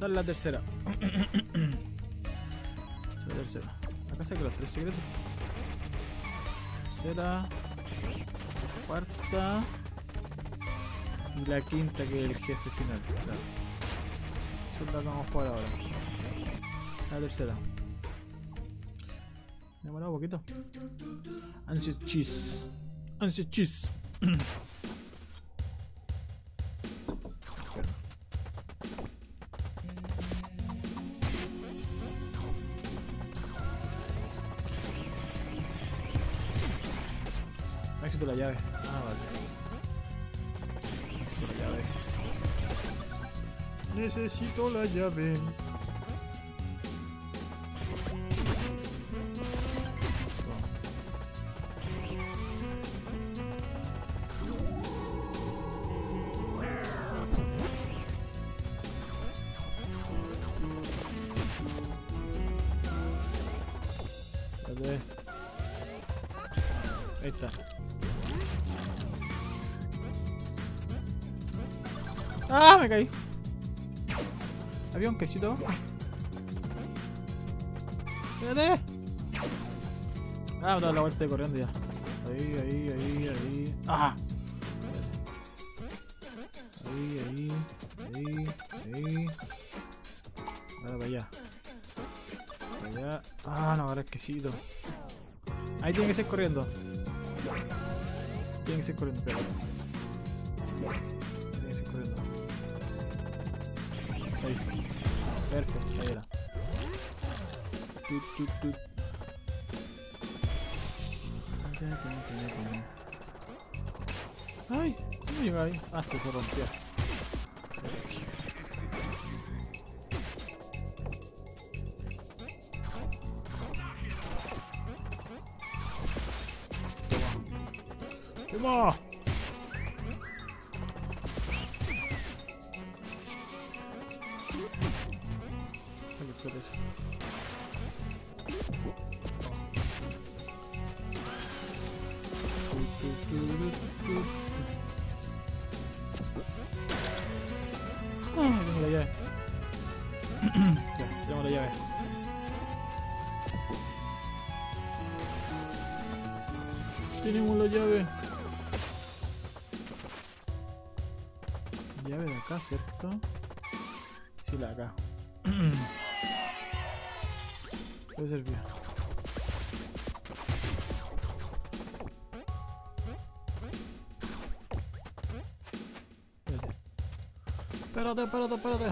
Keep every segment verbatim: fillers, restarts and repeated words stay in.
Está en la tercera. La tercera. Acá saqué los tres secretos. Tercera. Cuarta. Y la quinta, que es el jefe final. Claro. Eso es lo que vamos a jugar ahora. La tercera. Me he demorado un poquito. Ancient Cheese. Ancient Cheese. Éxito la llave. Ah, vale. Éxito la llave. Necesito la llave. Ahí está. ¡Ah! Me caí. Había un quesito. ¡Espérate! Ah, me da la vuelta de corriendo ya. Ahí, ahí, ahí, ahí. ¡Ah! Ahí, ahí, ahí, ahí. Ahora para allá. Para allá. Ah, no, ahora es quesito. Ahí tiene que ser corriendo. Tiene que ser corriendo, pero. Tiene que ser corriendo. Ahí. Perfecto, ahí era. Tut, tut, tut. Ay, ¿cómo llega ahí? Ah, se rompió. ¡Vamos! Ah, tengo la llave. Ya, tengo la llave. Tenemos la llave. Llave de acá, ¿cierto? Sí, la de acá. Puede servir. Espérate, espérate, espérate.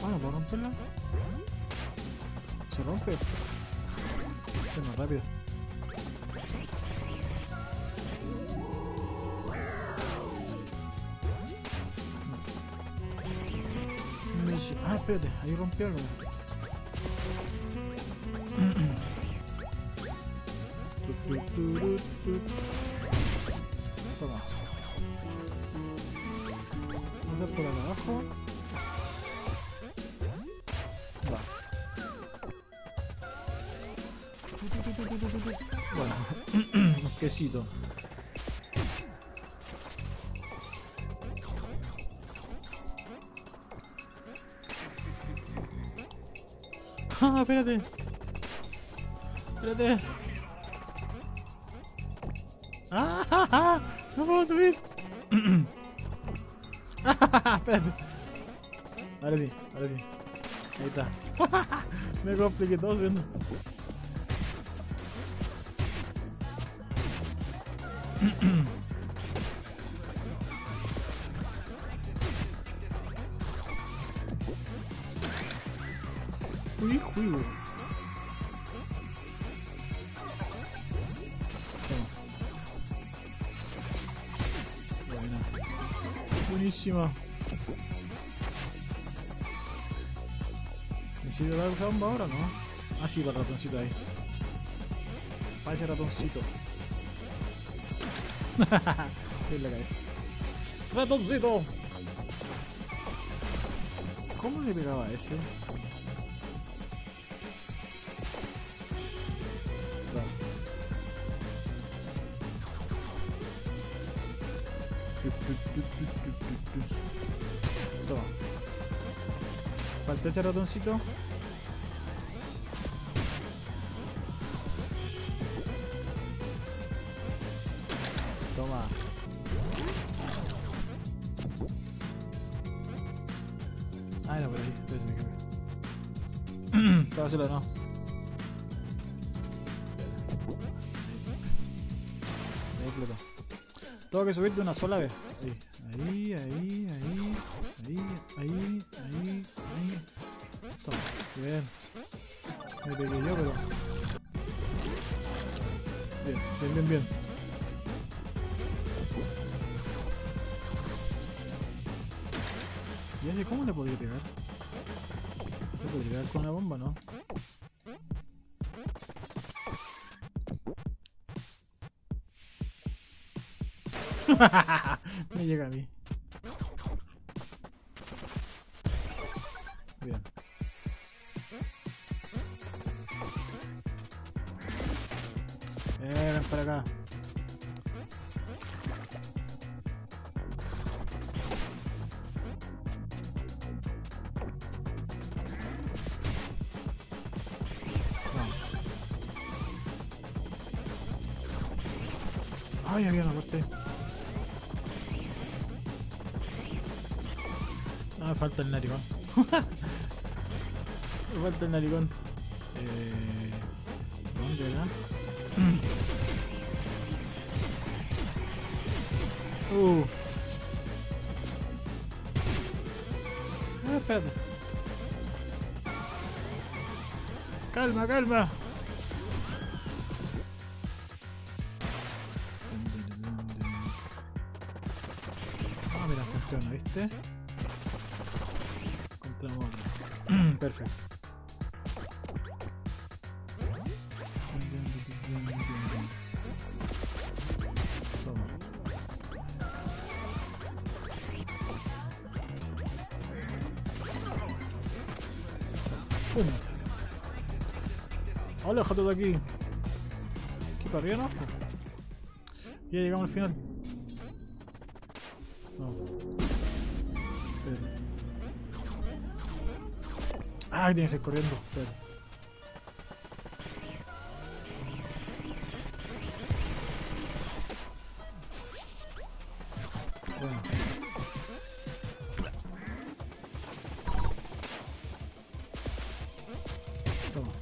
Bueno, ¿puedo romperla? Se rompe. Se más rápido. Ah, espérate, ahí rompió algo. Toma. Vamos a ir por abajo. Va. Bueno, un quesito. Ah, espérate. Espérate. Ah, ah, ah, no puedo subir. Ah, ah, ah, espérate. Ahora sí, ahora sí. Ahí está. Me compliqué todo subiendo. Uy, uy. Buena. Buenísima. ¿Me sirve la bomba ahora o no? Ah, sí, para el ratoncito ahí. Para ese ratoncito. Sí, le caí. ¡Ratoncito! ¿Cómo le pegaba a ese? Toma. Falta ese ratoncito. Toma. Ah, no, por ahí. Estaba solo, no. Ahí explotó. Tengo que subir de una sola vez. Ahí, ahí, ahí, ahí, ahí, ahí, ahí, ahí. Toma, bien. Me pegué yo, pero. Bien, bien, bien, bien. ¿Y ese cómo le podría pegar? ¿Le podría pegar con la bomba, no? Me llega a mí. Bien. Eh, ven para acá. Ay, había una parte. Ah, me falta el narigón. Me falta el narigón. Eh, ¿Dónde era? Uh. Ah, espérate. Calma, calma. ¿Viste? Encontramos otro. Perfecto. Toma. ¡Pum! ¡Aléjate de aquí! ¿Aquí para arriba, no? Ya llegamos al final. Ay, tiene que ser corriendo, pero... Bueno. Toma.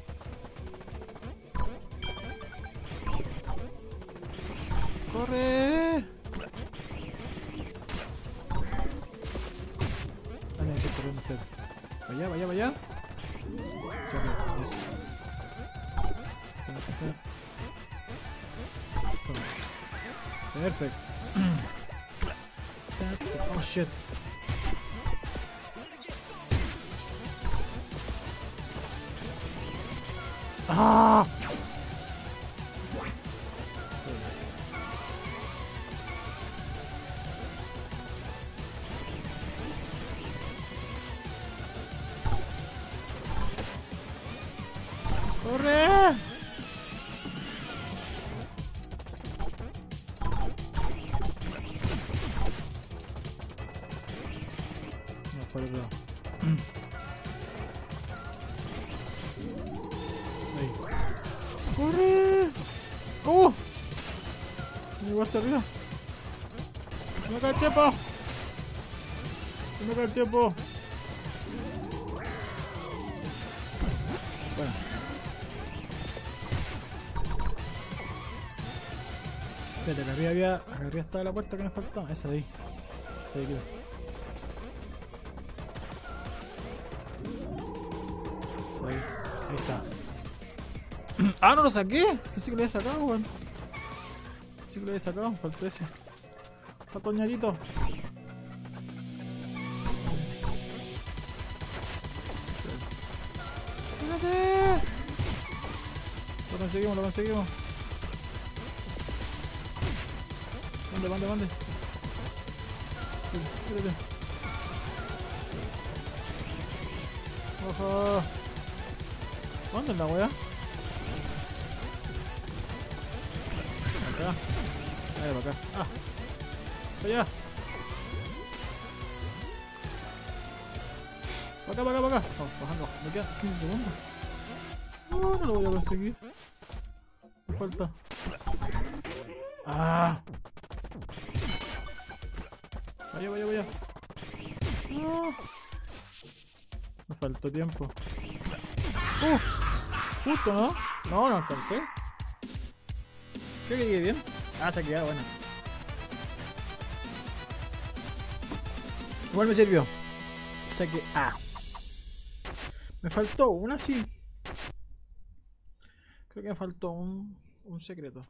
¡Corre! Ah, tiene que ser corriendo, pero... Vaya, vaya, vaya. Perfecto. Oh shit. Ah. ¡Corre! No, por el lado. Ahí. ¡Corre! ¡Oh! Me llegó hasta arriba. ¡Se me cae el tiempo! ¡Se me cae el tiempo! Bueno. Espérate, acá arriba había... Acá arriba estaba la puerta que nos faltaba. Esa de ahí. Esa de ahí quedó. Ahí. Ahí está. ¡Ah, no lo saqué! Pensé que lo había sacado, weón. Pensé que lo había sacado. Faltó ese. Faltó un ñaquito. ¡Espérate! Lo conseguimos, lo conseguimos. ¿Dónde, dónde, dónde? Espérate. Ojo. ¿Dónde es la weá? Acá. Ahí, para acá. Ah. Allá. Para acá, para acá, para acá. Vamos, bajando. Me quedan quince segundos. No, no lo voy a conseguir. Me falta. ¡Ah! Vaya, vaya, vaya. No. Me faltó tiempo. ¡Uh! Justo, ¿no? No, no alcancé. Creo que llegué bien. Ah, se ha quedado, bueno. Igual me sirvió. Saqué A. Me faltó una, sí. Creo que me faltó un, un secreto.